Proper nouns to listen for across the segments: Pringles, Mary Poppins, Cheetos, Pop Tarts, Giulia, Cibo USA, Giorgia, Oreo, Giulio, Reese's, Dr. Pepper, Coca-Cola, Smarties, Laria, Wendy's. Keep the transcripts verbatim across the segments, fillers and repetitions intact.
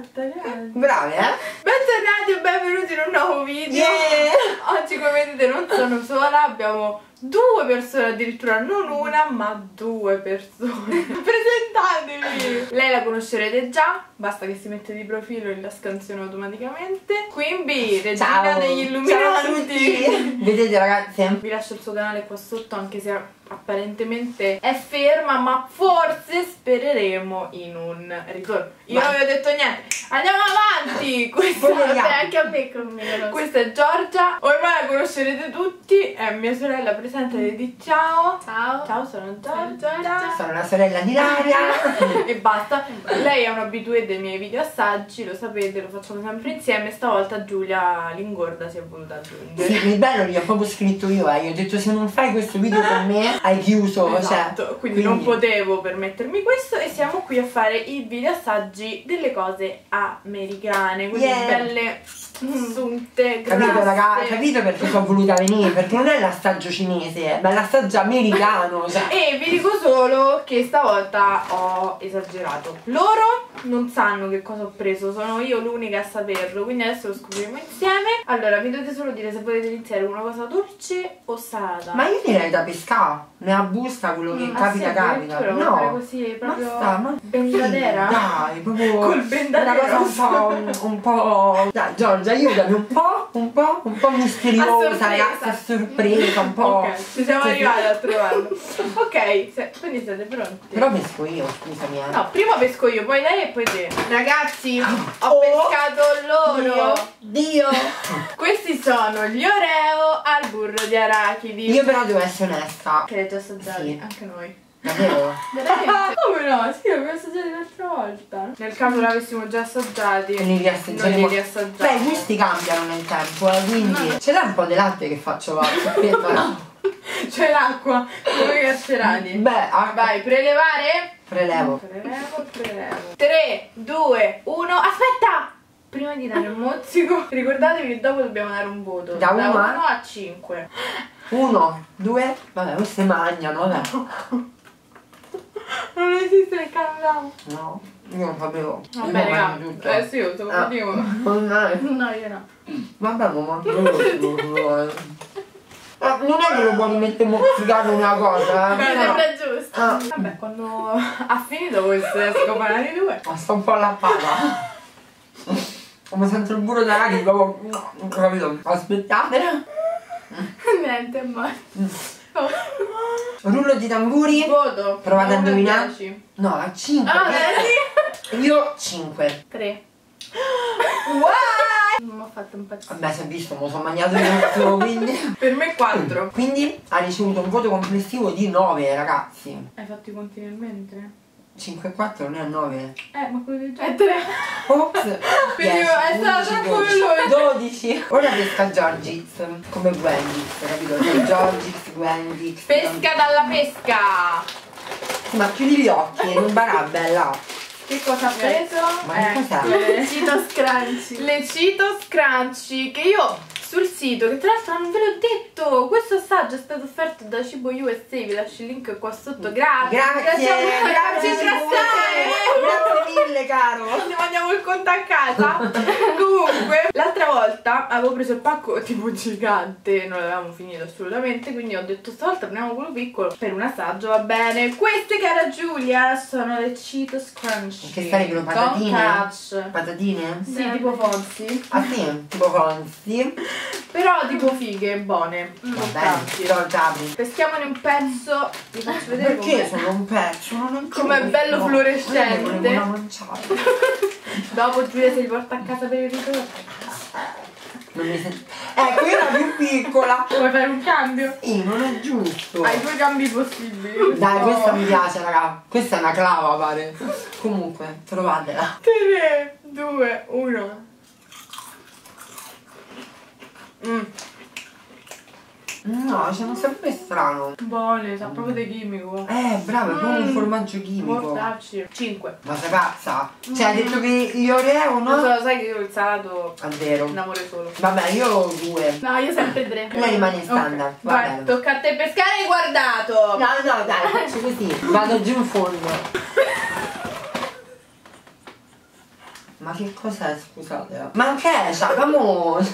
fatta, grazie. Brave, eh? Bentornati e benvenuti in un nuovo video. Yeah. Oggi, come vedete, non sono sola, abbiamo due persone, addirittura non una, ma due persone. Presentatevi! Lei la conoscerete già, basta che si mette di profilo e la scansiona automaticamente. Quimby, regina Ciao. degli illuminati. Vedete, ragazzi? Vi lascio il suo canale qua sotto, anche se apparentemente è ferma, ma forse spereremo in un ritorno. Io non vi ho detto niente. Andiamo avanti! Questa, vabbè, anche a me conviene. Questa è Giorgia, ormai la conoscerete tutti, è mia sorella. Presente, le di ciao. Ciao. Ciao, sono Giorgia. Sono la sorella di Laria. E basta. Lei è un abitué dei miei video assaggi, lo sapete, lo facciamo sempre insieme. Stavolta Giulia l'ingorda si è voluta aggiungere. Sì, il bello gli ho proprio scritto io, eh. Io ho detto, se non fai questo video con me, hai chiuso. Esatto, cioè, quindi, quindi non potevo permettermi questo. E siamo qui a fare i video assaggi delle cose americane. Quindi yeah. belle... assunte, capito raga, capito perché sono voluta venire, perché non è l'assaggio cinese, ma è l'assaggio americano, cioè. E vi dico solo che stavolta ho esagerato. Loro non sanno che cosa ho preso, sono io l'unica a saperlo, quindi adesso lo scopriremo insieme. Allora, mi dovete solo dire se volete iniziare una cosa dolce o salata. Ma io direi da pescare, nella busta, quello che mm, capita, ah, sì, capita. Lo no, fare così, proprio basta, ma bendadera. Dai, proprio col bendadera. Un po', un po'. Dai, Giorgia, aiutami un po', un po', un po' misteriosa, ragazza, sorpresa, un po'. Ok, ci siamo arrivati a trovarlo. Ok, se, quindi siete pronti? Però pesco io, scusami. Eh. No, prima pesco io, poi lei e poi te. Ragazzi, ho oh, pescato loro. Dio, Dio. Questi sono gli Oreo al burro di arachidi. Io però devo essere onesta. Che l'hai già assaggiati, sì. anche noi. Davvero? Ah, come no? Sì, l'abbiamo assaggiati l'altra volta. Nel caso l'avessimo già assaggiati, non li riassaggiamo. Beh, questi cambiano nel tempo, eh, quindi no. Ce l'ha un po' di latte che faccio aspetta, no. C'è l'acqua, come i carcerati. Beh, ah, vai, prelevare? Prelevo. Prelevo, prelevo. tre, due, uno, aspetta! Prima di dare un mozzico, ricordatevi che dopo dobbiamo dare un voto. Da uno a cinque. uno, due, vabbè, questi mangiano, vabbè. Non esiste il canale. No, io non sapevo. Vabbè, io raga, tutto. Eh sì, io te lo ah. dico. Oh, no. No, io no. Vabbè, ma ah, non è che lo puoi mettere mozzicato una cosa, eh. Ma no. sembra giusto. Ah. Vabbè, quando ha finito questo scopare di due. Ma sto un po' alla palla. Come sento il burro da ragazzi, proprio. Non capito. Aspettate. Niente, è morto. Rullo di tamburi. Voto. Provate a indovinare. No, a cinque. Ah, vedi? Io cinque. tre. Wow! Non mi ha fatto impazzire. Vabbè, si è visto, me lo sono mangiato tutto, quindi. Per me quattro. Quindi ha ricevuto un voto complessivo di nove, ragazzi. Hai fatto i conti nel mentre? cinque e quattro non è nove. Eh, ma quello che già è tre. Ops. Quindi dieci, è stato troppo veloce. dodici. Ora pesca Giorgis, come Wendy's, capito? Giorgis, Wendy's. Pesca dalla pesca. Ma chiudi gli occhi, non barabella. Che cosa ha preso? Ma eh, cos'è? Le Cheetos Crunchy. Le Cheetos Crunchy che io... sul sito, che tra l'altro non ve l'ho detto, questo assaggio è stato offerto da Cibo U S A, vi lascio il link qua sotto. Grazie, grazie, grazie, grazie, grazie, grazie mille caro, ne mandiamo il conto a casa. Comunque l'altra volta avevo preso il pacco tipo gigante, non l'avevamo finito assolutamente, quindi ho detto stavolta prendiamo quello piccolo per un assaggio, va bene. Queste, cara Giulia, sono le Cheetos Crunchy, che sarebbero patatine, patatine? Sì, sì, tipo Fonzi. Ah sì, tipo Fonzi. Però tipo fighe, buone. Vabbè, peschiamone un pezzo. Vi faccio vedere. Perché sono un pezzo? Come è bello fluorescente. Dopo Giulia se li porta a casa per il ritorno. Non mi sento. Ecco, io ero più piccola. Vuoi fare un cambio? Sì, non è giusto. Hai due cambi possibili. Dai, no, questa mi piace, raga. Questa è una clava, pare. Comunque, trovatela. tre, due, uno. Mm. No, c'è un sapore strano. Buone, sa proprio di chimico. Eh, bravo, è proprio mm. un formaggio chimico. Portacci. cinque. Ma sei pazza? Mm. Cioè, hai detto che gli Oreo, no? Lo so, sai che io il salato è vero. Un amore solo. Vabbè, io ho due. No, io sempre tre. Lei rimane standard. Okay. Vai, vabbè, tocca a te pescare e guardato. No, no, dai, faccio così. Vado giù in fondo. Ma che cos'è, scusate? Ma ketchup, amore!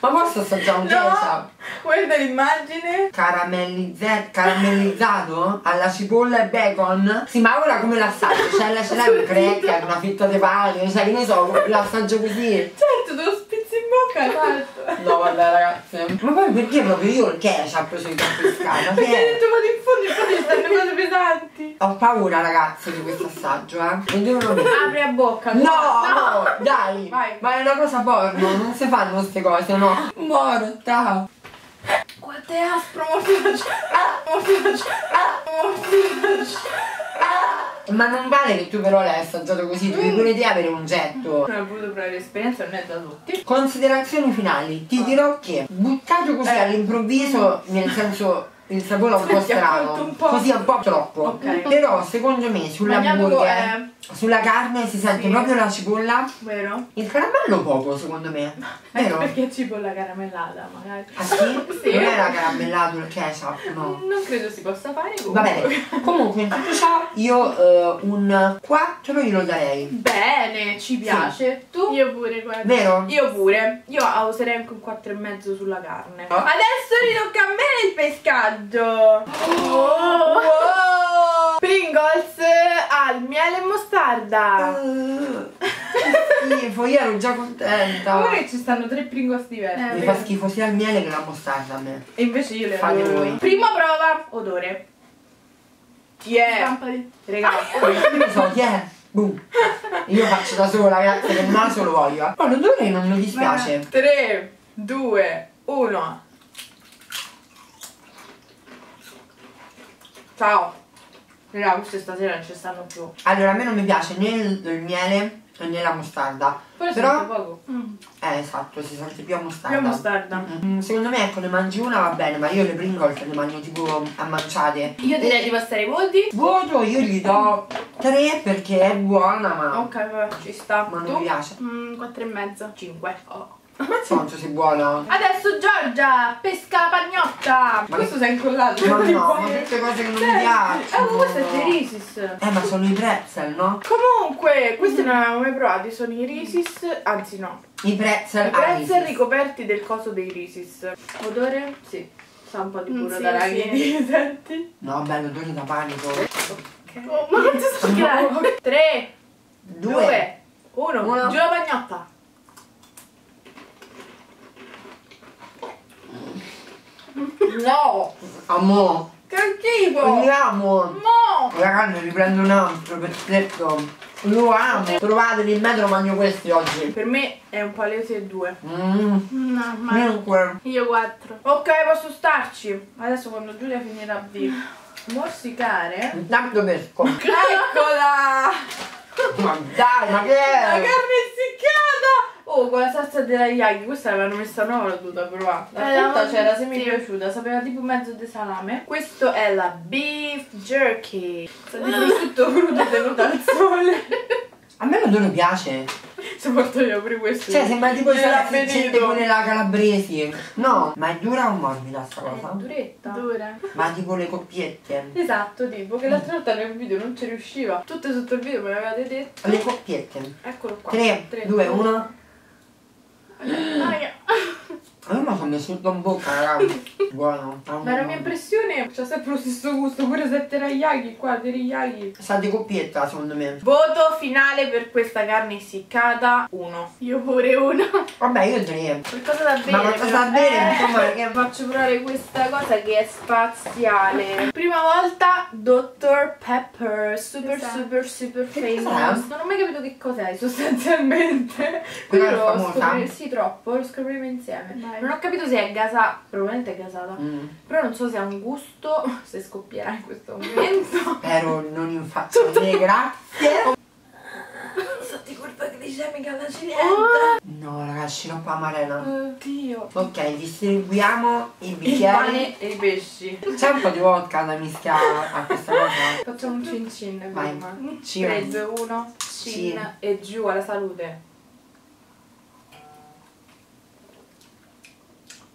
Ma posso assaggiare un ketchup? No, guarda l'immagine! Caramellizzato alla cipolla e bacon? Sì, ma ora come l'assaggio? C'è la c'è un cracker, una fitta di pane, cioè che ne so, l'assaggio così? Certo, te lo spizzi in bocca, certo! No, vabbè ragazzi! Ma poi perché proprio io il ketchup sono incapiscata? Perché hai detto ma in fondo, in fondo stanno cose pesanti! Ho paura ragazzi di questo assaggio, eh! Apri a bocca! No! No! No, dai, vai. Ma è una cosa porno, non si fanno queste cose, no? Morta! Quanto è aspro, morfino! Ma non vale che tu però l'hai assaggiato così, tu pure di avere un getto. Non ho voluto provare l'esperienza, non è da tutti. Considerazioni finali, ti dirò che buttato così eh. all'improvviso, nel senso... il sapore è un po' strano, un po'. così un po' troppo, okay. Però secondo me sull'hamburger, sulla carne si sente sì. proprio la cipolla, vero? Il caramello poco secondo me, vero? Anche perché cipolla caramellata magari. Ah sì? Sì. Non era caramellato il ketchup, no? Non credo si possa fare comunque. Vabbè, comunque in tutto ciò io eh, un quattro glielo darei. Bene, ci piace, sì. Tu? Io pure, guarda. Vero? Io pure, io userei anche un quattro e mezzo sulla carne. Oh. Adesso ritocca a me il pescato. Oh, wow. Pringles al miele e mostarda. Uh, schifo, io ero già contenta. Ora che ci stanno tre Pringles diversi. Mi fa schifo sia il miele che la mostarda a me. E invece io le fate voi. Prima prova, odore. Chi è? Ragazzi, io non so chi è. Boom. Io faccio da sola, ragazzi, che il naso lo voglio. Ma l'odore non mi dispiace. tre, due, uno. Ciao! Raga, queste stasera non ci stanno più. Allora, a me non mi piace né il, il miele né la mostarda. Però, però poco. Mm. Eh, esatto, si sente più a mostarda. Più a mostarda. Mm. Secondo me, ecco, ne mangi una va bene, ma io le Pringles ne mangio tipo a manciate. Io direi di passare i voti. Voto io gli do tre perché è buona, ma... Ok, vabbè, ci sta. Ma non tu? Mi piace. Mm, quattro e mezzo. cinque. Oh. Ma insomma sei buona. Adesso Giorgia pesca la pagnotta. Ma questo sei incollato. Ma no, ma tutte cose che non mi piacciono. Eh, questo è dei Reese's. Eh, ma sono i pretzel, no? Comunque, questi non avevo mai provati, sono i Reese's, anzi no. I pretzel. I pretzel ricoperti del coso dei Reese's. Odore? Sì. Sa un po' di burro da raghi. Senti? No, bello, odore da panico. Ok. Ma non ti sto tre, due, uno. Giù la pagnotta. No! Amore! Che schifo! Lo amo! No! Ragazzi, riprendo un altro pezzetto. Lo amo! Trovateli in metro, mangio questi oggi. Per me è un palese e due. Mm. No, ma... cinque. Io quattro. Ok, posso starci. Adesso quando Giulia finirà di morsicare... Intanto pesco. Eccola! Ma dai, ma che è? La carne essiccata! Oh, con la salsa della Yagi, questa l'avevano messa nuova, l'ho dovuta provare. La frutta c'era semi piaciuta, sapeva tipo mezzo di salame. Questo è la beef jerky. Sta tipo tutto crudo tenuto al sole. A me l'odore piace. Se porto io pure questo. Cioè sembra tipo salsicette con la calabresi. No, ma è dura o morbida sta cosa? È duretta. Dura. Ma tipo le coppiette. Esatto, tipo che l'altra volta nel video non ci riusciva. Tutte sotto il video me l'avevate detto. Le coppiette. Eccolo qua. tre, due, uno. Aia. Io mi sono messo tutto in bocca, ragazzi. Buono. Ma la mia impressione c'ha sempre lo stesso gusto, pure se teriyaki qua, teriyaki. Sa di coppietta secondo me. Voto finale per questa carne essiccata, uno. Io pure uno. Vabbè, io tre. Qualcosa da bere. Ma qualcosa però. da bere, eh. insomma, perché faccio provare questa cosa che è spaziale. Prima volta doctor Pepper, super esatto. super super famous. Non ho mai capito che cos'è sostanzialmente. Quella però lo scoprirsi troppo, lo scopriremo insieme. Bye. Non ho capito se è gasata, probabilmente è gasata, mm. però non so se ha un gusto, se scoppierà in questo momento. Spero non infatti. Grazie. Sotto colpa glicemica alla cilenta. Oh. No raga, sciroppo amarena. Oddio. Ok, distribuiamo i bicchieri e i pesci. C'è un po' di vodka da mischiare a questa cosa. Facciamo un cin cin prima. tre, due, uno, cin, cin e giù alla salute.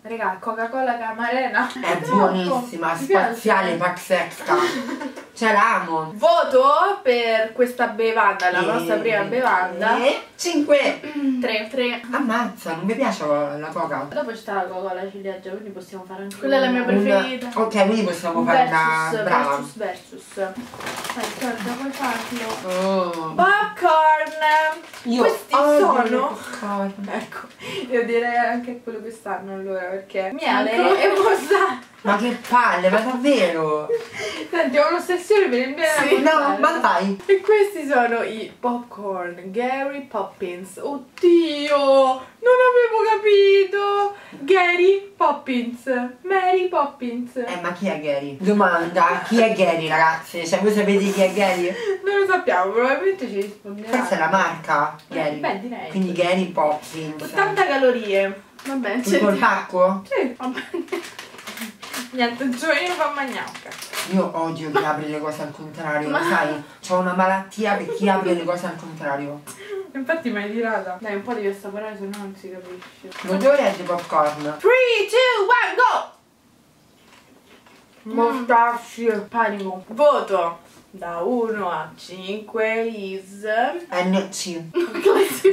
Raga, Coca-Cola Camarena è buonissima, spaziale, pazzesca. cioè l'amo. Voto per questa bevanda, la e... nostra prima bevanda, cinque tre. Ammazza, non mi piace la coca. Dopo c'è la coca alla ciliegia, quindi possiamo fare anche quella, è la mia preferita. Una... ok, quindi possiamo fare una brava versus versus. Guarda, puoi farlo. Oh. Popcorn. Io questi sono popcorn. Ecco, io direi anche quello quest'anno allora, perché miele e mozzarella. Ma che palle, ma davvero? Senti, ho un'ossessione per il miele. Sì, no, ma dai. E questi sono i popcorn Mary Poppins. Oddio, non avevo capito. Mary Poppins, Mary Poppins. Eh, ma chi è Mary? Domanda, chi è Mary, ragazze? Cioè, voi sapete chi è Mary? Non lo sappiamo, probabilmente ci rispondiamo. Questa è la marca Mary. Beh, direi. Quindi Mary Poppins. ottanta calorie. Vabbè, c'è. Col pacco? Sì, va bene. Niente, cioè io fa magnacca. Io odio chi apre le cose al contrario, ma... sai? C'ho una malattia per chi apre le cose al contrario. Infatti mi hai tirata. Dai, un po' devi assaporare, se no non si capisce. L'odore è di popcorn. tre, due, uno, go! Mostacce. Mm. Panico. Voto da uno a cinque is... N C.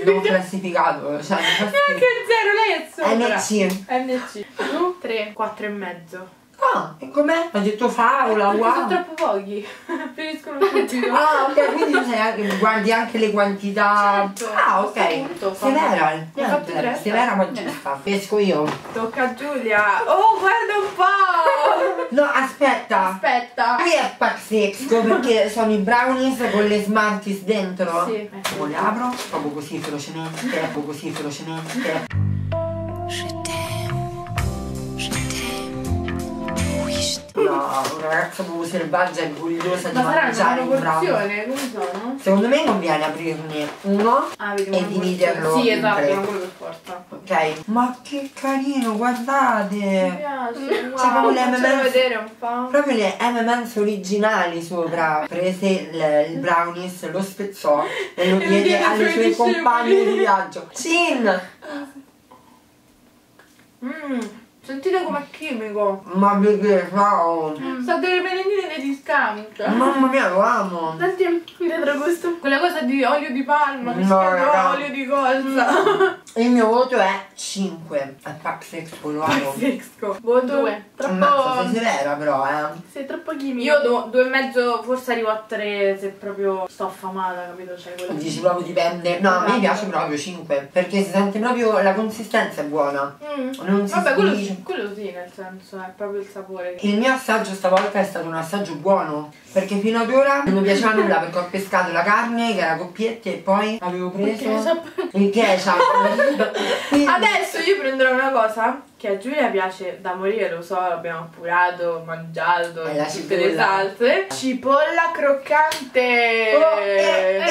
Non classificato, cioè... neanche il zero, lei è sopra. N C. N C. tre, quattro e mezzo. Ah, e com'è? Ho detto favola, wow. Sono troppo pochi. Finiscono subito. Ah, ok, quindi sei anche, guardi anche le quantità. Certo. Ah, ok. Severa. Mi ha fatto tre. Severa ma giusta. Pesco io. Tocca a Giulia. Oh, guarda un po'. No, aspetta. Aspetta. Qui è pazzesco perché sono i brownies con le Smarties dentro. Sì. Ecco, li apro proprio così velocemente. Proprio così velocemente. No, una ragazza proprio selvaggia e vogliosa di mangiare un brownie. Ma saranno una porzione? Come sono? Secondo me conviene aprirne uno ah, e dividerlo in tre. Sì, esatto, è quello per forza. Ok. Ma che carino, guardate. Mi piace, wow. C'è proprio le M and M's, proprio le M and M's originali sopra. Prese il, il brownies, lo spezzò e lo diede alle sue compagne di viaggio. Cin! Mmm. Sentite com'è chimico. Ma perché ciao. Mm. Sta delle merendine di discount. Mamma mia, lo amo. Senti dietro questo, quella cosa di olio di palma. Che no, raga. Olio di cosa. Il mio voto è cinque. È pazzesco, lo amo. Pazzesco. Voto due. Troppo... ammazza, sei severa però, eh. Sei troppo chimico. Io do due e mezzo, forse arrivo a tre se proprio sto affamata, capito? Cioè, quella... dici proprio dipende. No, a me piace proprio cinque. Perché si sente proprio, la consistenza è buona. Mm. Non si vabbè, quello sì. Quello sì, nel senso, è proprio il sapore. Il mio assaggio stavolta è stato un assaggio buono, perché fino ad ora non mi piaceva nulla, perché ho pescato la carne che era coppiette e poi avevo preso il ketchup. Adesso io prenderò una cosa che a Giulia piace da morire, lo so, l'abbiamo appurato, mangiato, e tutte le salse. Cipolla croccante! Oh, eh, eh, eh,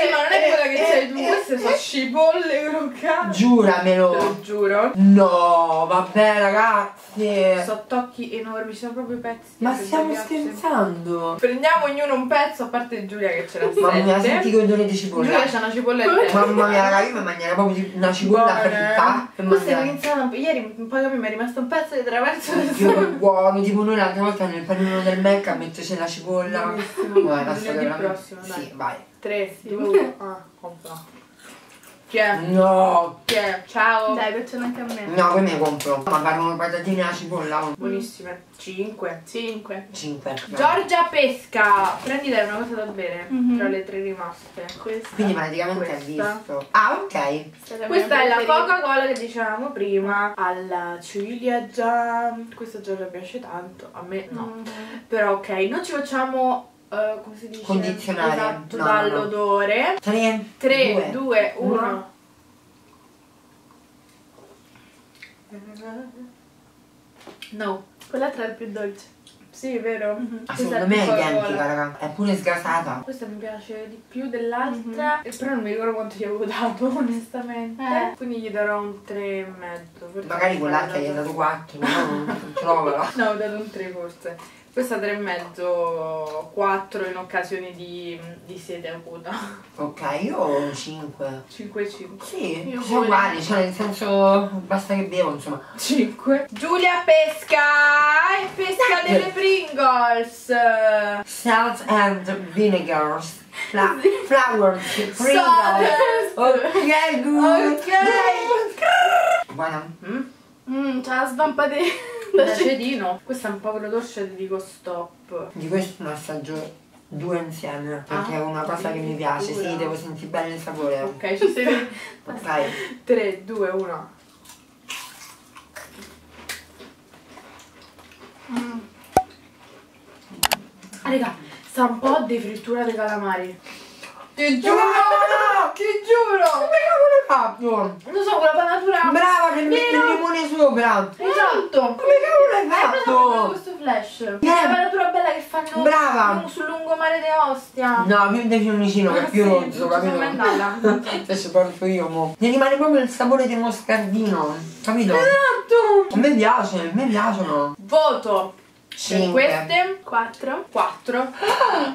sì, eh, ma non è eh, quella che eh, sei tu, eh, queste eh, sono cipolle croccanti. Giuramelo! Te lo giuro. No, vabbè ragazzi. Sono tocchi enormi, sono proprio pezzi. Ma stiamo scherzando? Prendiamo ognuno un pezzo, a parte Giulia che ce l'ha sempre. Mamma mia, senti che odore di cipolla. Giulia c'ha una cipolla. Mamma mia ragazzi, io mi mangerei proprio una cipolla fritta. Questa è iniziata ieri. Poi mi è rimasto un pezzo di traverso. Oddio, che buono, tipo noi l'altra volta nel panino del Mecca metterci la cipolla. Guarda, sta prossimo, dai. Sì, vai. tre, due, uno, ah, compra. Che è? No. Che è? Ciao. Dai, piacciono anche a me. No, poi me compro. Ma fanno patatine alla cipolla. Buonissime. cinque. cinque. cinque. Giorgia pesca. Prendi dai una cosa da bere. Mm-hmm. Tra le tre rimaste. Questa. Quindi praticamente questa. È visto. Ah, ok. Questa, questa è la Coca-Cola che dicevamo prima. Alla ciliegia. Questa già la piace tanto. A me no. Mm-hmm. Però ok, non ci facciamo... Uh, come si dice? Condizionare. Esatto, no, dall'odore. Tre, due, uno. No, quell'altra è più dolce. Sì, è vero. Mm-hmm. Secondo me è identica, raga. È pure sgasata. Questa mi piace di più dell'altra. Mm-hmm. Però non mi ricordo quanto gli avevo dato, onestamente. Eh. Quindi gli darò un tre e mezzo. Magari quell'altra gli hai dato quattro. No, non trovo. No, ho dato un tre forse. Questa tre e mezzo, quattro in occasione di, di sete acuta. Ok, io cinque. cinque e cinque. Sì, io sono uguali, cioè nel senso basta che bevo, insomma. cinque. Giulia pesca e pesca sì. delle Pringles. Salt and vinegars. Fla flowers, Pringles. Ok, good. Ok. Buona. Mmm, c'è la svampatina. L'acetilino. Questo è un povero dolce, ti dico stop. Di questo ne assaggio due insieme, perché ah, è una cosa che mi piace, sì, devo sentire bene il sapore. Ok, ci sei. Ok. tre, due, uno. Mm. Ah, raga, sta un po' di frittura dei calamari. Ti giuro! No, ti giuro! Come cavolo hai fatto? Non so, con la panatura. Brava, che metti il limone sopra. Esatto. Mm. Come cavolo hai fatto? Hai preso questo flash. Eh. È la panatura bella che fanno. Brava. Sul lungomare di Ostia. No, più del Fiumicino, che è più rozzo, capito? Non sono andata. Se ci porto io, mo. Mi rimane proprio il sapore di moscardino, capito? Esatto. A me piace, a me piacciono. Voto. cinque. Queste quattro quattro.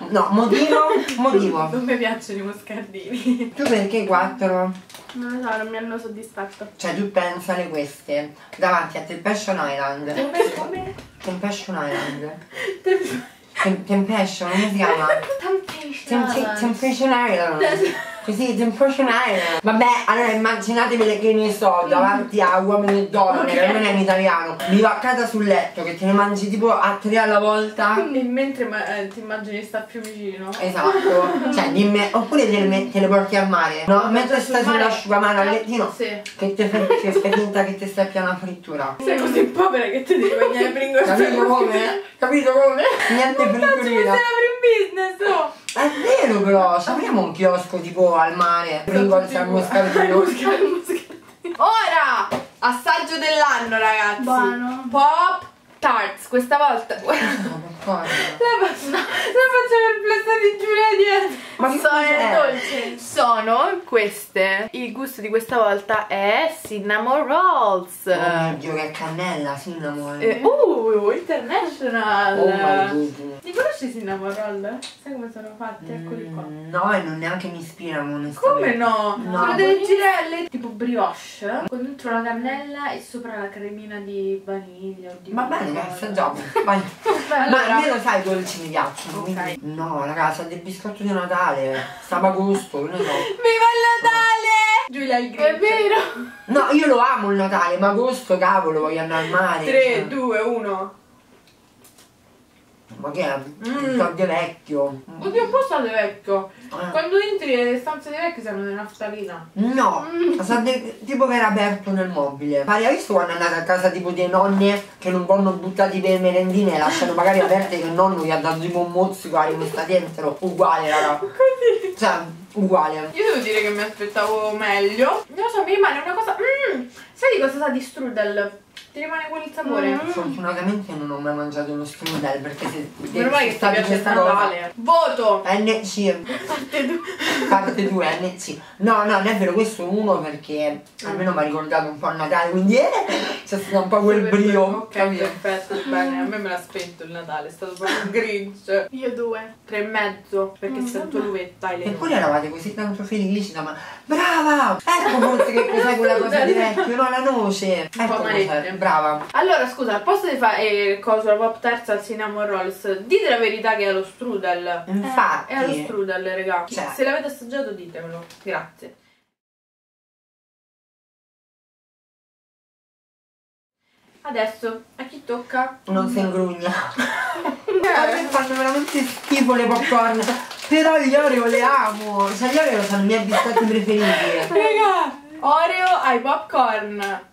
No, motivo motivo non mi piacciono i moscardini. Tu perché quattro? Non lo so, non mi hanno soddisfatto. Cioè tu pensa alle queste davanti a Temptation Island. Come? Temptation Island. Tem Temptation, come si chiama? Temptation Island. Temptation Island. Così, Temptation Island. Vabbè, allora immaginatevi che ne so, davanti a uomini e donne, okay, che non è in italiano, bivaccata sul letto, che te ne mangi tipo a tre alla volta. Quindi mentre eh, ti immagini sta più vicino. Esatto. Cioè, dimmi, oppure te le, te le porti al mare, no? Mentre sul stai sull'asciugamano al lettino, sì, che te fai finta che ti stai a una frittura. Sei così povera che ti devi mangiare Pringles. Capito come? Capito come? Niente fritturina. Business, no. È vero, però apriamo un chiosco tipo al mare. Pringles al moscardino. Ora assaggio dell'anno, ragazzi. Buono. Pop Tarts questa volta. No, la, la faccia perplessa di Giulia dietro. Ma sono dolci. Sono queste. Il gusto di questa volta è cinnamon rolls. Oh mio Dio, che cannella, cinnamon. Eh, uh, international. Oh my God. Li conosci i cinnamon roll? Sai come sono fatti? Eccoli qua. Mm, no, e non neanche mi ispirano. Come no? no? Sono delle girelle tipo brioche con dentro la cannella e sopra la cremina di vaniglia o di... Va bene, assaggiamo. Vai. Allora. Ma almeno sai i dolci mi piacciono, okay. Quindi... No, ragazza, del biscotto di Natale, Sabagosto, non lo so. Viva il Natale! Giulia, il Grinch. È vero! No, io lo amo il Natale, ma agosto, cavolo, voglio andare al mare. tre, due, uno. Ma che è? Mm. Salde vecchio. Oddio, un po' salde vecchio. Eh. Quando entri le stanze dei vecchi sembrano di naftalina. No, mm. salde, tipo che era aperto nel mobile. Maria, hai visto quando è andata a casa tipo dei nonne che non vanno buttati per merendine e lasciano magari aperte che il nonno gli ha dato tipo un mozzico e rimasta dentro? Uguale, raga. Così. Cioè, uguale. Io devo dire che mi aspettavo meglio. Non lo so, mi rimane una cosa... Mm. Sai di cosa sa di strudel? Ti rimane buon il sapore? Mm. Fortunatamente non ho mai mangiato lo strudel, perché se ormai che sta questa cosa. Voto! N C. Parte due, N C. No, no, non è vero, questo uno perché almeno mi ha ricordato un po' a Natale, quindi eh, c'è stato un po' quel brio. Ok, capito? Perfetto, bene, a me me l'ha spento il Natale, è stato proprio un Grinch. Io due. Tre e mezzo, perché mm, sento l'uvetta e le... Eppure eravate così tanto felici, ma brava! Ecco forse che cos'è quella cosa di vecchio, no, la noce. Ecco cos'è. Brava. Allora scusa, al posto di fare eh, cosa, la pop tarts al cinnamon rolls, dite la verità che è lo strudel. Infatti eh, è lo strudel, raga, cioè, se l'avete assaggiato ditemelo, grazie. Adesso a chi tocca? Non si ingrugna. A me fanno veramente schifo le popcorn, però gli Oreo le amo, cioè gli Oreo sono i miei biscotti preferiti. Raga, Oreo ai popcorn.